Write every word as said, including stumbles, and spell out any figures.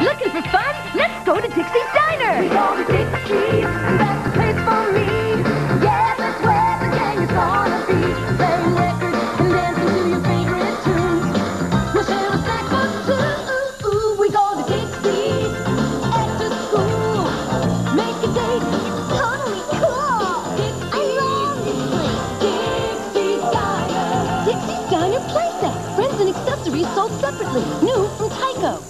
Looking for fun? Let's go to Dixie's Diner! We go to Dixie's, and that's the place for me. Yeah, that's where the gang is gonna be. Playing records and dancing to your favorite tunes. We'll share a snack for two. Ooh, we go to Dixie's after school. Make a date, it's totally cool. Dixie's. I love this place. Dixie's Diner. Dixie's Diner Playset. Friends and accessories sold separately. New from Tyco.